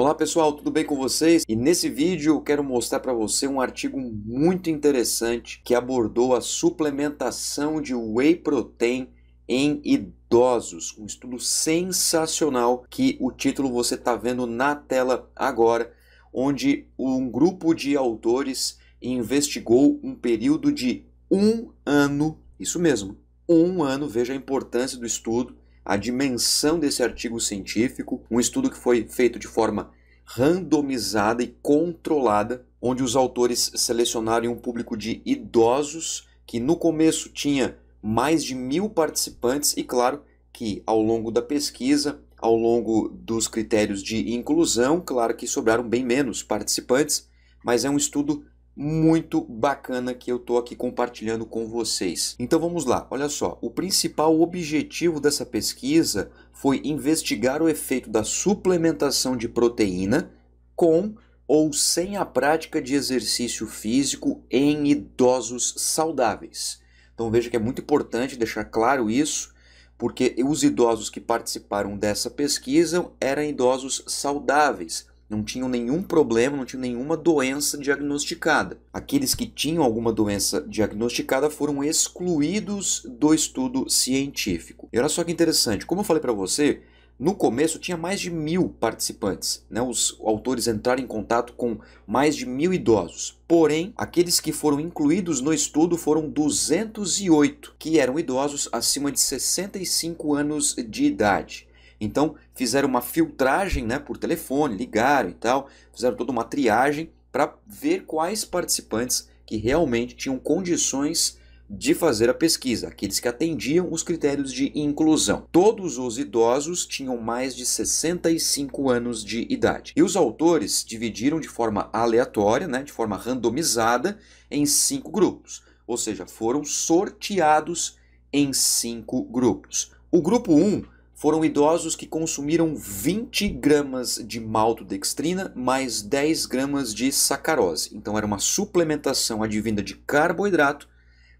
Olá pessoal, tudo bem com vocês? E nesse vídeo eu quero mostrar para você um artigo muito interessante que abordou a suplementação de Whey protein em idosos. Um estudo sensacional que o título você está vendo na tela agora, onde um grupo de autores investigou um período de 1 ano, isso mesmo, 1 ano, veja a importância do estudo, a dimensão desse artigo científico, um estudo que foi feito de forma randomizada e controlada, onde os autores selecionaram um público de idosos que no começo tinha mais de 1000 participantes e claro que ao longo da pesquisa, ao longo dos critérios de inclusão, claro que sobraram bem menos participantes, mas é um estudo muito bacana que eu estou aqui compartilhando com vocês. Então vamos lá, olha só, o principal objetivo dessa pesquisa foi investigar o efeito da suplementação de proteína com ou sem a prática de exercício físico em idosos saudáveis. Então veja que é muito importante deixar claro isso, porque os idosos que participaram dessa pesquisa eram idosos saudáveis. Não tinham nenhum problema, não tinham nenhuma doença diagnosticada. Aqueles que tinham alguma doença diagnosticada foram excluídos do estudo científico. E olha só que interessante, como eu falei para você, no começo tinha mais de 1000 participantes, né? Os autores entraram em contato com mais de 1000 idosos. Porém, aqueles que foram incluídos no estudo foram 208, que eram idosos acima de 65 anos de idade. Então, fizeram uma filtragem, né, por telefone, ligaram e tal, fizeram toda uma triagem para ver quais participantes que realmente tinham condições de fazer a pesquisa, aqueles que atendiam os critérios de inclusão. Todos os idosos tinham mais de 65 anos de idade. E os autores dividiram de forma aleatória, né, de forma randomizada, em 5 grupos. Ou seja, foram sorteados em 5 grupos. O grupo 1... foram idosos que consumiram 20 gramas de maltodextrina mais 10 gramas de sacarose. Então era uma suplementação advinda de carboidrato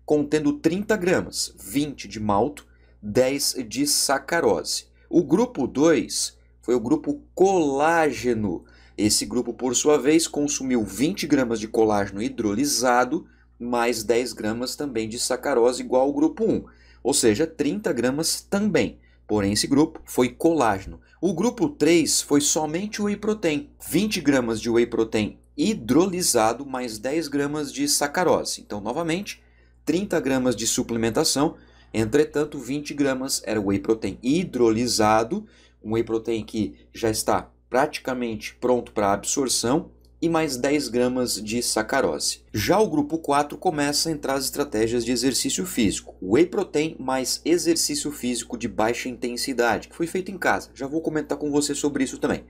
contendo 30 gramas, 20 de malto, 10 de sacarose. O grupo 2 foi o grupo colágeno. Esse grupo, por sua vez, consumiu 20 gramas de colágeno hidrolisado mais 10 gramas também de sacarose igual ao grupo 1, ou seja, 30 gramas também. Porém, esse grupo foi colágeno. O grupo 3 foi somente whey protein. 20 gramas de whey protein hidrolisado mais 10 gramas de sacarose. Então, novamente, 30 gramas de suplementação. Entretanto, 20 gramas era whey protein hidrolisado, um whey protein que já está praticamente pronto para absorção, e mais 10 gramas de sacarose. Já o grupo 4 começa a entrar as estratégias de exercício físico. Whey protein mais exercício físico de baixa intensidade, que foi feito em casa. Já vou comentar com você sobre isso também.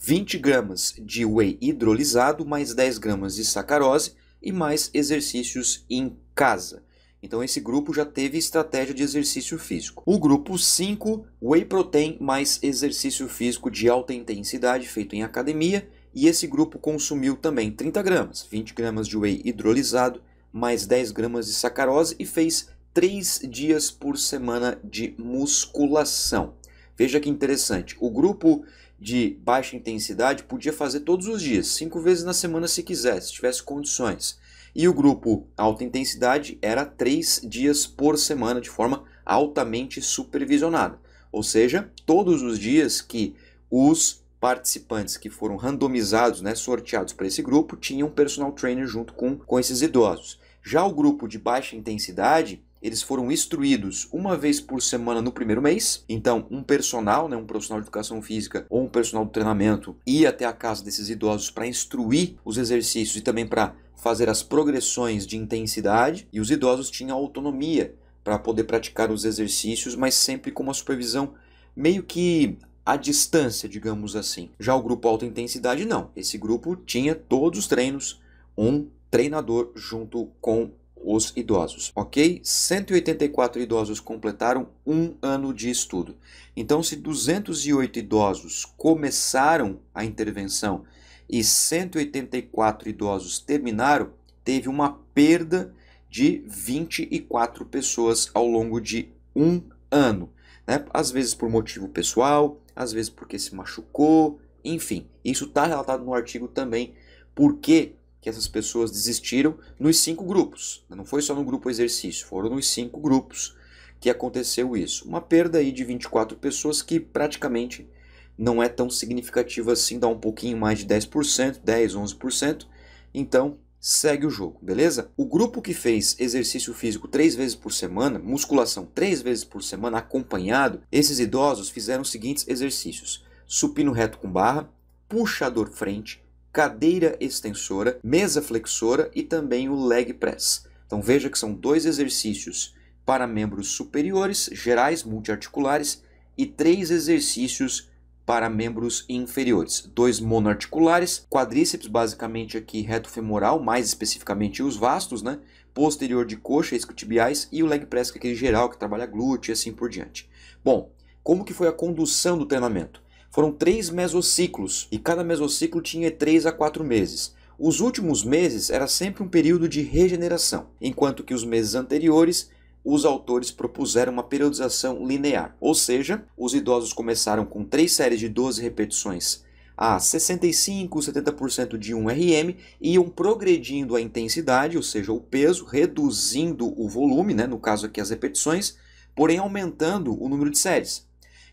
20 gramas de whey hidrolisado, mais 10 gramas de sacarose e mais exercícios em casa. Então esse grupo já teve estratégia de exercício físico. O grupo 5, whey protein mais exercício físico de alta intensidade, feito em academia. E esse grupo consumiu também 30 gramas, 20 gramas de whey hidrolisado, mais 10 gramas de sacarose e fez 3 dias por semana de musculação. Veja que interessante, o grupo de baixa intensidade podia fazer todos os dias, 5 vezes na semana se quisesse, se tivesse condições. E o grupo alta intensidade era 3 dias por semana de forma altamente supervisionada. Ou seja, todos os dias que os participantes que foram randomizados, né, sorteados para esse grupo, tinham um personal trainer junto com esses idosos. Já o grupo de baixa intensidade, eles foram instruídos uma vez por semana no primeiro mês. Então, um personal, né, um profissional de educação física ou um personal de treinamento ia até a casa desses idosos para instruir os exercícios e também para fazer as progressões de intensidade. E os idosos tinham autonomia para poder praticar os exercícios, mas sempre com uma supervisão meio que à distância, digamos assim. Já o grupo alta intensidade, não. Esse grupo tinha todos os treinos, um treinador junto com os idosos, ok? 184 idosos completaram 1 ano de estudo. Então, se 208 idosos começaram a intervenção e 184 idosos terminaram, teve uma perda de 24 pessoas ao longo de 1 ano. Né? Às vezes por motivo pessoal, às vezes porque se machucou, Enfim, isso está relatado no artigo também, porque que essas pessoas desistiram nos 5 grupos. Não foi só no grupo exercício, foram nos 5 grupos que aconteceu isso. Uma perda aí de 24 pessoas que praticamente não é tão significativa assim, dá um pouquinho mais de 10%, 10, 11%. Então, segue o jogo, beleza? O grupo que fez exercício físico 3 vezes por semana, musculação 3 vezes por semana acompanhado, esses idosos fizeram os seguintes exercícios: supino reto com barra, puxador frente, cadeira extensora, mesa flexora e também o leg press. Então veja que são 2 exercícios para membros superiores, gerais, multiarticulares, e 3 exercícios para membros inferiores. 2 monoarticulares, quadríceps basicamente aqui reto femoral, mais especificamente os vastos, né? Posterior de coxa, isquiotibiais, e o leg press que é aquele geral que trabalha glúteo e assim por diante. Bom, como que foi a condução do treinamento? Foram 3 mesociclos e cada mesociclo tinha 3 a 4 meses. Os últimos meses era sempre um período de regeneração, enquanto que os meses anteriores os autores propuseram uma periodização linear. Ou seja, os idosos começaram com 3 séries de 12 repetições a 65%, 70% de 1 RM e iam progredindo a intensidade, ou seja, o peso, reduzindo o volume, né? No caso aqui as repetições, porém aumentando o número de séries.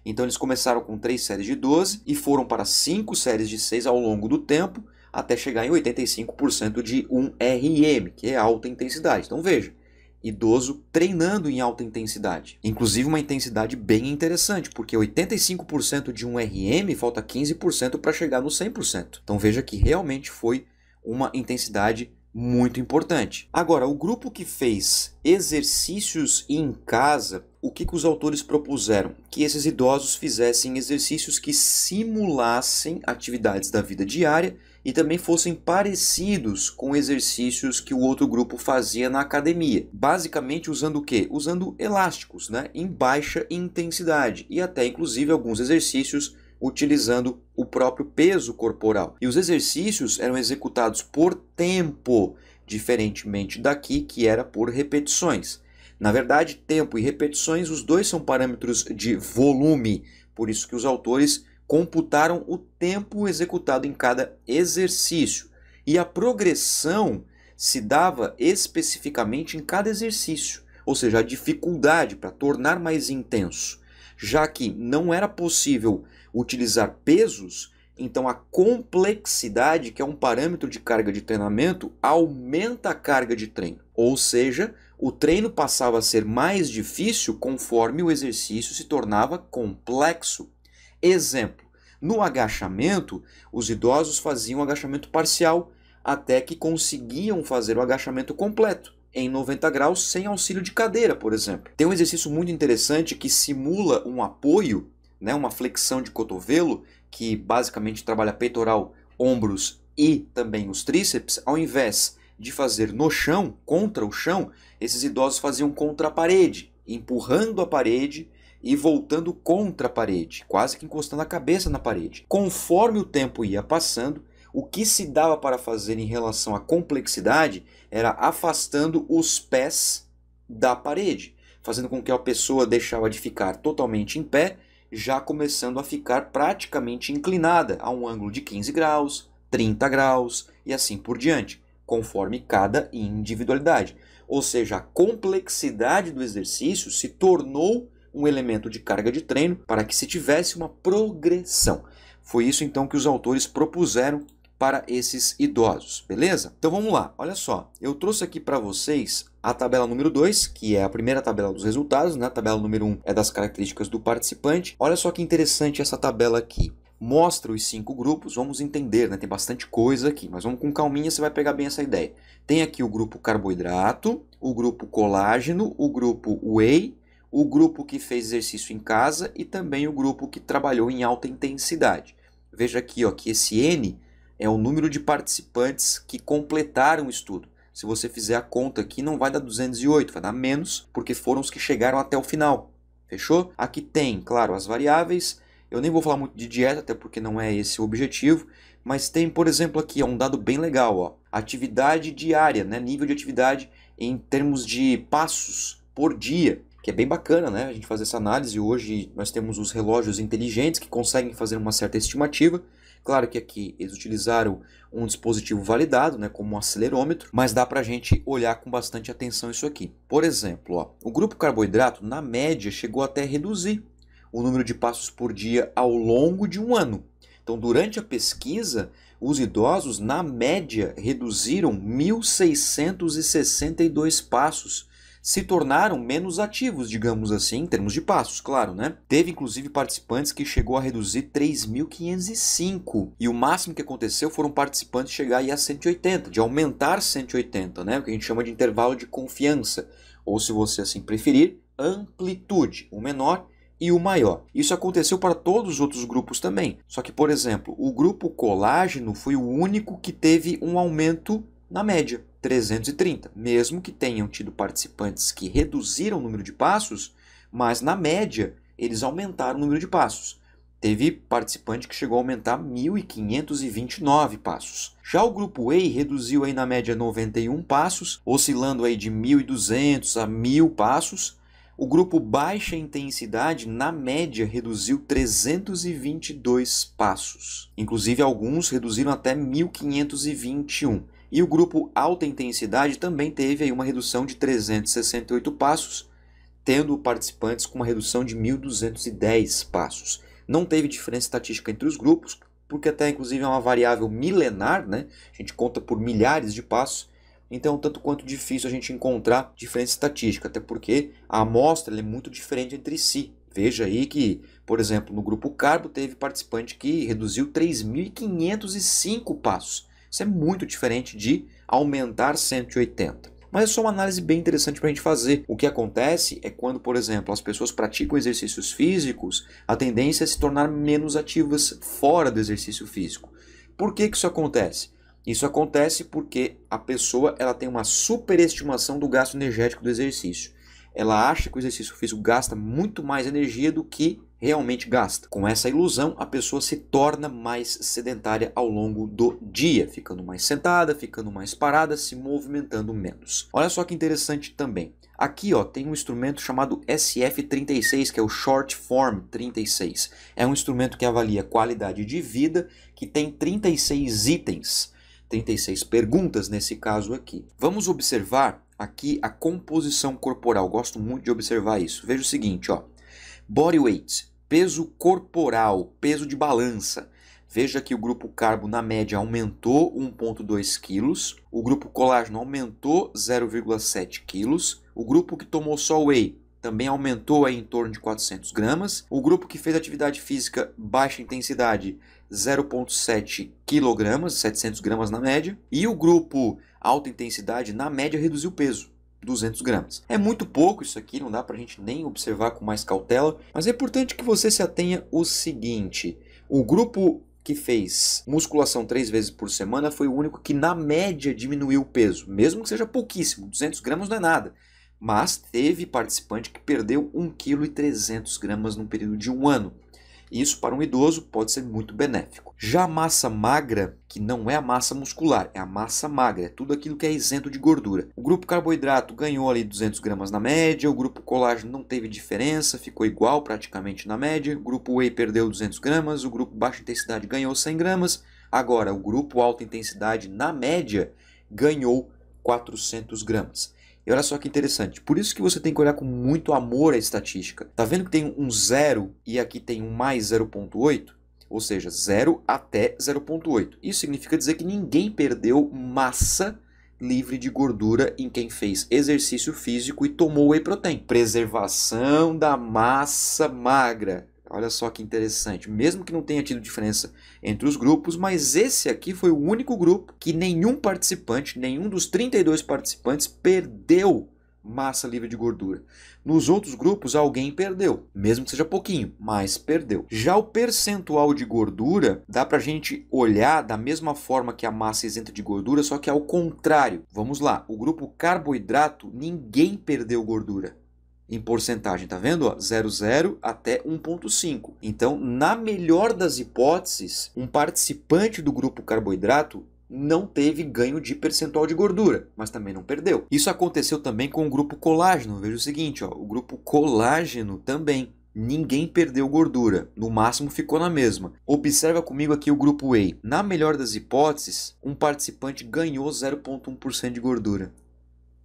Então eles começaram com 3 séries de 12 e foram para 5 séries de 6 ao longo do tempo, até chegar em 85% de 1 RM, que é alta intensidade. Então veja, idoso treinando em alta intensidade. Inclusive uma intensidade bem interessante, porque 85% de 1 RM falta 15% para chegar no 100%. Então veja que realmente foi uma intensidade muito importante. Agora, o grupo que fez exercícios em casa, o que os autores propuseram? Que esses idosos fizessem exercícios que simulassem atividades da vida diária e também fossem parecidos com exercícios que o outro grupo fazia na academia. Basicamente usando o quê? Usando elásticos, né? Em baixa intensidade e até inclusive alguns exercícios utilizando o próprio peso corporal. E os exercícios eram executados por tempo, diferentemente daqui que era por repetições. Na verdade, tempo e repetições, os 2 são parâmetros de volume, por isso que os autores computaram o tempo executado em cada exercício. E a progressão se dava especificamente em cada exercício, ou seja, a dificuldade para tornar mais intenso. Já que não era possível utilizar pesos, então a complexidade, que é um parâmetro de carga de treinamento, aumenta a carga de treino. Ou seja, o treino passava a ser mais difícil conforme o exercício se tornava complexo. Exemplo, no agachamento, os idosos faziam agachamento parcial até que conseguiam fazer o agachamento completo em 90 graus, sem auxílio de cadeira, por exemplo. Tem um exercício muito interessante que simula um apoio, né, uma flexão de cotovelo, que basicamente trabalha peitoral, ombros e também os tríceps. Ao invés de fazer no chão, contra o chão, esses idosos faziam contra a parede, empurrando a parede e voltando contra a parede, quase que encostando a cabeça na parede. Conforme o tempo ia passando, o que se dava para fazer em relação à complexidade era afastando os pés da parede, fazendo com que a pessoa deixava de ficar totalmente em pé, já começando a ficar praticamente inclinada a um ângulo de 15 graus, 30 graus e assim por diante, conforme cada individualidade. Ou seja, a complexidade do exercício se tornou um elemento de carga de treino para que se tivesse uma progressão. Foi isso então que os autores propuseram para esses idosos, beleza? Então vamos lá, olha só, eu trouxe aqui para vocês a tabela número 2, que é a primeira tabela dos resultados, né? A tabela número 1 é das características do participante. Olha só que interessante essa tabela aqui. Mostra os 5 grupos, vamos entender, né? Tem bastante coisa aqui, mas vamos com calminha, você vai pegar bem essa ideia. Tem aqui o grupo carboidrato, o grupo colágeno, o grupo whey, o grupo que fez exercício em casa e também o grupo que trabalhou em alta intensidade. Veja aqui, ó, que esse N é o número de participantes que completaram o estudo. Se você fizer a conta aqui, não vai dar 208, vai dar menos, porque foram os que chegaram até o final. Fechou? Aqui tem, claro, as variáveis. Eu nem vou falar muito de dieta, até porque não é esse o objetivo. Mas tem, por exemplo, aqui, ó, um dado bem legal. Ó, atividade diária, né? Nível de atividade em termos de passos por dia. Que é bem bacana, né? A gente fazer essa análise. Hoje nós temos os relógios inteligentes que conseguem fazer uma certa estimativa. Claro que aqui eles utilizaram um dispositivo validado, né, como um acelerômetro, mas dá para a gente olhar com bastante atenção isso aqui. Por exemplo, ó, o grupo carboidrato, na média, chegou até a reduzir o número de passos por dia ao longo de um ano. Então, durante a pesquisa, os idosos, na média, reduziram 1.662 passos. Se tornaram menos ativos, digamos assim, em termos de passos, claro, né? Teve, inclusive, participantes que chegou a reduzir 3.505. E o máximo que aconteceu foram participantes chegar aí a 180, de aumentar 180, né? O que a gente chama de intervalo de confiança. Ou, se você assim preferir, amplitude. O menor e o maior. Isso aconteceu para todos os outros grupos também. Só que, por exemplo, o grupo colágeno foi o único que teve um aumento na média, 330. Mesmo que tenham tido participantes que reduziram o número de passos, mas na média eles aumentaram o número de passos. Teve participante que chegou a aumentar 1.529 passos. Já o grupo Whey reduziu aí na média 91 passos, oscilando aí de 1.200 a 1.000 passos. O grupo baixa intensidade, na média, reduziu 322 passos. Inclusive, alguns reduziram até 1.521. E o grupo alta intensidade também teve aí uma redução de 368 passos, tendo participantes com uma redução de 1.210 passos. Não teve diferença estatística entre os grupos, porque até, inclusive, é uma variável milenar, né? A gente conta por milhares de passos. Então, tanto quanto difícil a gente encontrar diferença estatística, até porque a amostra é muito diferente entre si. Veja aí que, por exemplo, no grupo carbo teve participante que reduziu 3.505 passos. Isso é muito diferente de aumentar 180. Mas é só uma análise bem interessante para a gente fazer. O que acontece é quando, por exemplo, as pessoas praticam exercícios físicos, a tendência é se tornar menos ativas fora do exercício físico. Por que que isso acontece? Isso acontece porque a pessoa ela tem uma superestimação do gasto energético do exercício. Ela acha que o exercício físico gasta muito mais energia do que realmente gasta. Com essa ilusão, a pessoa se torna mais sedentária ao longo do dia, ficando mais sentada, ficando mais parada, se movimentando menos. Olha só que interessante também. Aqui ó, tem um instrumento chamado SF36, que é o Short Form 36. É um instrumento que avalia qualidade de vida, que tem 36 itens. 36 perguntas nesse caso aqui. Vamos observar aqui a composição corporal. Gosto muito de observar isso. Veja o seguinte, ó. Body weight, peso corporal, peso de balança. Veja que o grupo carbo na média aumentou 1,2 kg. O grupo colágeno aumentou 0,7 kg. O grupo que tomou só whey também aumentou aí em torno de 400 gramas. O grupo que fez atividade física baixa intensidade, 0,7 kg, 700 gramas na média. E o grupo alta intensidade, na média, reduziu o peso, 200 gramas. É muito pouco isso aqui, não dá para a gente nem observar com mais cautela. Mas é importante que você se atenha o seguinte. O grupo que fez musculação 3 vezes por semana foi o único que, na média, diminuiu o peso. Mesmo que seja pouquíssimo, 200 gramas não é nada. Mas teve participante que perdeu 1,3 kg num período de um ano. Isso para um idoso pode ser muito benéfico. Já a massa magra, que não é a massa muscular, é a massa magra, é tudo aquilo que é isento de gordura. O grupo carboidrato ganhou ali 200 gramas na média, o grupo colágeno não teve diferença, ficou igual praticamente na média, o grupo whey perdeu 200 gramas, o grupo baixa intensidade ganhou 100 gramas, agora o grupo alta intensidade na média ganhou 400 gramas. E olha só que interessante, por isso que você tem que olhar com muito amor a estatística. Tá vendo que tem um 0 e aqui tem um mais 0,8? Ou seja, 0 até 0,8. Isso significa dizer que ninguém perdeu massa livre de gordura em quem fez exercício físico e tomou whey protein. Preservação da massa magra. Olha só que interessante, mesmo que não tenha tido diferença entre os grupos, mas esse aqui foi o único grupo que nenhum participante, nenhum dos 32 participantes perdeu massa livre de gordura. Nos outros grupos alguém perdeu, mesmo que seja pouquinho, mas perdeu. Já o percentual de gordura dá pra gente olhar da mesma forma que a massa isenta de gordura, só que ao contrário. Vamos lá, o grupo carboidrato, ninguém perdeu gordura. Em porcentagem, tá vendo? 0,0 até 1,5. Então, na melhor das hipóteses, um participante do grupo carboidrato não teve ganho de percentual de gordura, mas também não perdeu. Isso aconteceu também com o grupo colágeno. Veja o seguinte, ó, o grupo colágeno também ninguém perdeu gordura, no máximo ficou na mesma. Observa comigo aqui o grupo Whey. Na melhor das hipóteses, um participante ganhou 0,1% de gordura.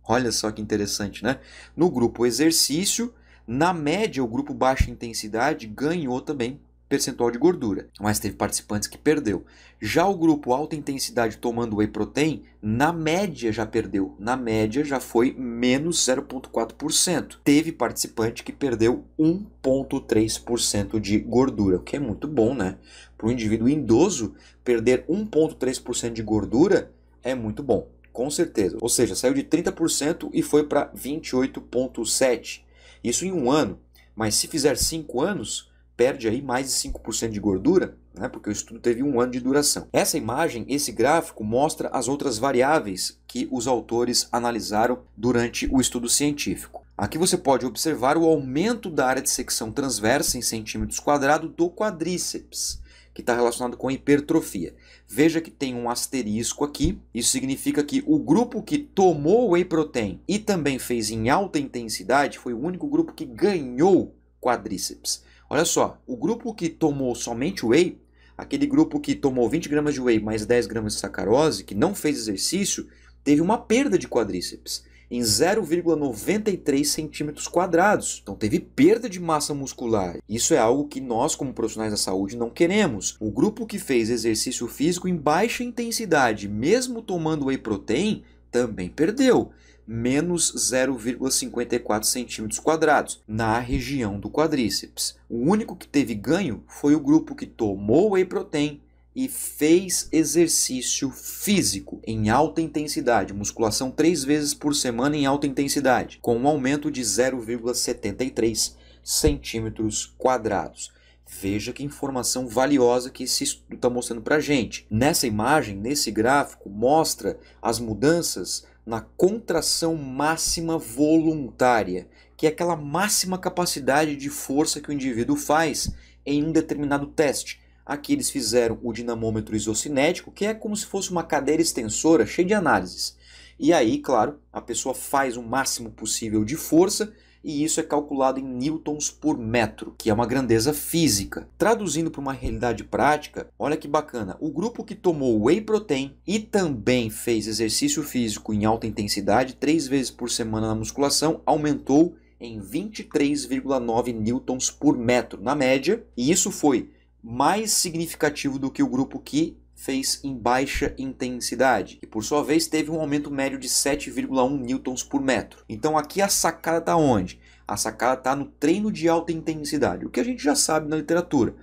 Olha só que interessante, né? No grupo exercício, na média, o grupo baixa intensidade ganhou também percentual de gordura, mas teve participantes que perdeu. Já o grupo alta intensidade tomando whey protein, na média já perdeu, na média já foi menos 0,4%. Teve participante que perdeu 1,3% de gordura, o que é muito bom, né? Para um indivíduo idoso, perder 1,3% de gordura é muito bom, com certeza. Ou seja, saiu de 30% e foi para 28,7%. Isso em um ano, mas se fizer 5 anos, perde aí mais de 5% de gordura, né? Porque o estudo teve um ano de duração. Essa imagem, esse gráfico, mostra as outras variáveis que os autores analisaram durante o estudo científico. Aqui você pode observar o aumento da área de secção transversa em centímetros quadrados do quadríceps, que está relacionado com a hipertrofia. Veja que tem um asterisco aqui. Isso significa que o grupo que tomou whey protein e também fez em alta intensidade foi o único grupo que ganhou quadríceps. Olha só, o grupo que tomou somente whey, aquele grupo que tomou 20 gramas de whey mais 10 gramas de sacarose, que não fez exercício, teve uma perda de quadríceps em 0,93 centímetros quadrados. Então teve perda de massa muscular. Isso é algo que nós, como profissionais da saúde, não queremos. O grupo que fez exercício físico em baixa intensidade, mesmo tomando whey protein, também perdeu, menos 0,54 centímetros quadrados na região do quadríceps. O único que teve ganho foi o grupo que tomou whey protein e fez exercício físico em alta intensidade, musculação 3 vezes por semana em alta intensidade, com um aumento de 0,73 centímetros quadrados. Veja que informação valiosa que esse estudo está mostrando para a gente. Nessa imagem, nesse gráfico, mostra as mudanças na contração máxima voluntária, que é aquela máxima capacidade de força que o indivíduo faz em um determinado teste. Aqui eles fizeram o dinamômetro isocinético, que é como se fosse uma cadeira extensora cheia de análises. E aí, claro, a pessoa faz o máximo possível de força, e isso é calculado em newtons por metro, que é uma grandeza física. Traduzindo para uma realidade prática, olha que bacana. O grupo que tomou whey protein e também fez exercício físico em alta intensidade, 3 vezes por semana na musculação, aumentou em 23,9 newtons por metro, na média. E isso foi mais significativo do que o grupo que fez em baixa intensidade, e por sua vez teve um aumento médio de 7,1 newtons por metro. Então aqui a sacada está onde? A sacada está no treino de alta intensidade, o que a gente já sabe na literatura.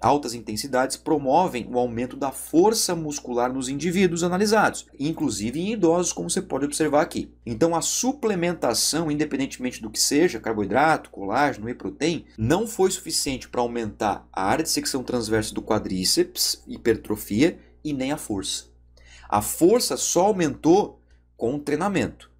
Altas intensidades promovem o aumento da força muscular nos indivíduos analisados, inclusive em idosos, como você pode observar aqui. Então a suplementação, independentemente do que seja, carboidrato, colágeno, whey protein, não foi suficiente para aumentar a área de secção transversa do quadríceps, hipertrofia, e nem a força. A força só aumentou com o treinamento.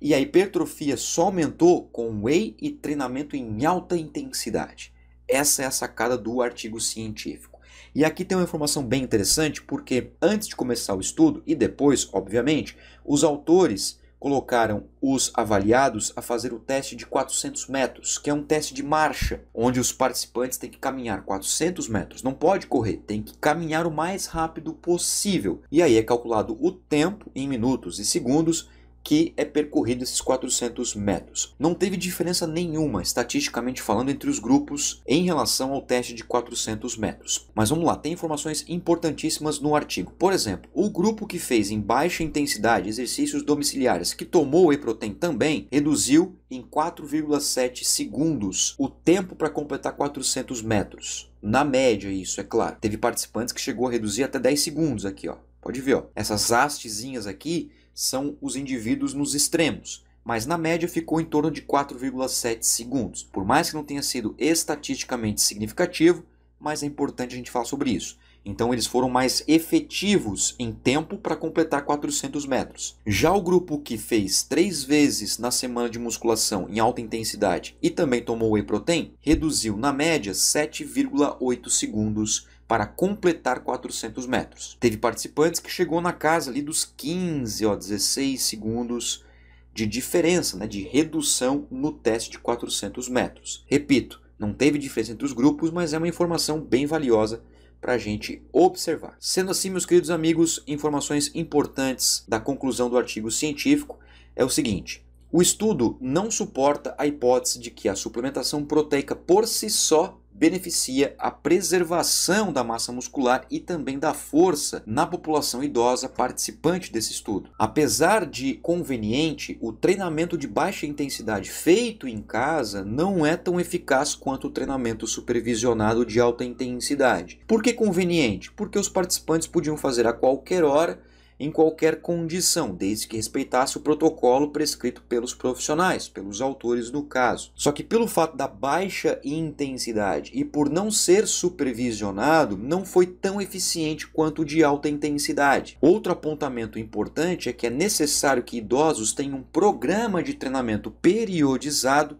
E a hipertrofia só aumentou com whey e treinamento em alta intensidade. Essa é a sacada do artigo científico. E aqui tem uma informação bem interessante, porque antes de começar o estudo, e depois, obviamente, os autores colocaram os avaliados a fazer o teste de 400 metros, que é um teste de marcha, onde os participantes têm que caminhar 400 metros. Não pode correr, tem que caminhar o mais rápido possível. E aí é calculado o tempo, em minutos e segundos, que é percorrido esses 400 metros. Não teve diferença nenhuma, estatisticamente falando, entre os grupos em relação ao teste de 400 metros. Mas vamos lá, tem informações importantíssimas no artigo. Por exemplo, o grupo que fez em baixa intensidade exercícios domiciliares, que tomou whey protein também, reduziu em 4,7 segundos o tempo para completar 400 metros. Na média, isso, é claro. Teve participantes que chegou a reduzir até 10 segundos aqui, ó. Pode ver, ó. Essas hastezinhas aqui são os indivíduos nos extremos, mas na média ficou em torno de 4,7 segundos. Por mais que não tenha sido estatisticamente significativo, mas é importante a gente falar sobre isso. Então eles foram mais efetivos em tempo para completar 400 metros. Já o grupo que fez 3 vezes na semana de musculação em alta intensidade e também tomou whey protein, reduziu na média 7,8 segundos para completar 400 metros. Teve participantes que chegou na casa ali dos 16 segundos de diferença, né, de redução no teste de 400 metros. Repito, Não teve diferença entre os grupos, mas é uma informação bem valiosa para a gente observar. Sendo assim, meus queridos amigos, informações importantes da conclusão do artigo científico é o seguinte: o estudo não suporta a hipótese de que a suplementação proteica por si só beneficia a preservação da massa muscular e também da força na população idosa participante desse estudo. Apesar de conveniente, o treinamento de baixa intensidade feito em casa não é tão eficaz quanto o treinamento supervisionado de alta intensidade. Por que conveniente? Porque os participantes podiam fazer a qualquer hora, em qualquer condição, desde que respeitasse o protocolo prescrito pelos profissionais, pelos autores no caso. Só que pelo fato da baixa intensidade e por não ser supervisionado, não foi tão eficiente quanto o de alta intensidade. Outro apontamento importante é que é necessário que idosos tenham um programa de treinamento periodizado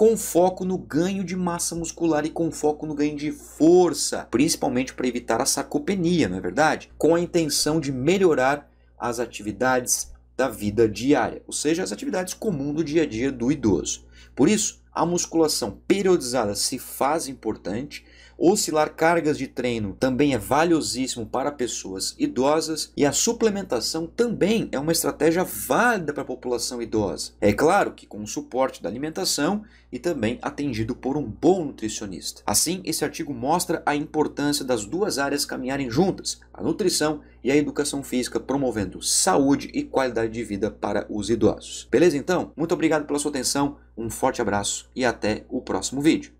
com foco no ganho de massa muscular e com foco no ganho de força, principalmente para evitar a sarcopenia, não é verdade? Com a intenção de melhorar as atividades da vida diária, ou seja, as atividades comuns do dia a dia do idoso. Por isso, a musculação periodizada se faz importante, oscilar cargas de treino também é valiosíssimo para pessoas idosas e a suplementação também é uma estratégia válida para a população idosa. É claro que com o suporte da alimentação e também atendido por um bom nutricionista. Assim, esse artigo mostra a importância das duas áreas caminharem juntas, a nutrição e a educação física, promovendo saúde e qualidade de vida para os idosos. Beleza então? Muito obrigado pela sua atenção, um forte abraço e até o próximo vídeo.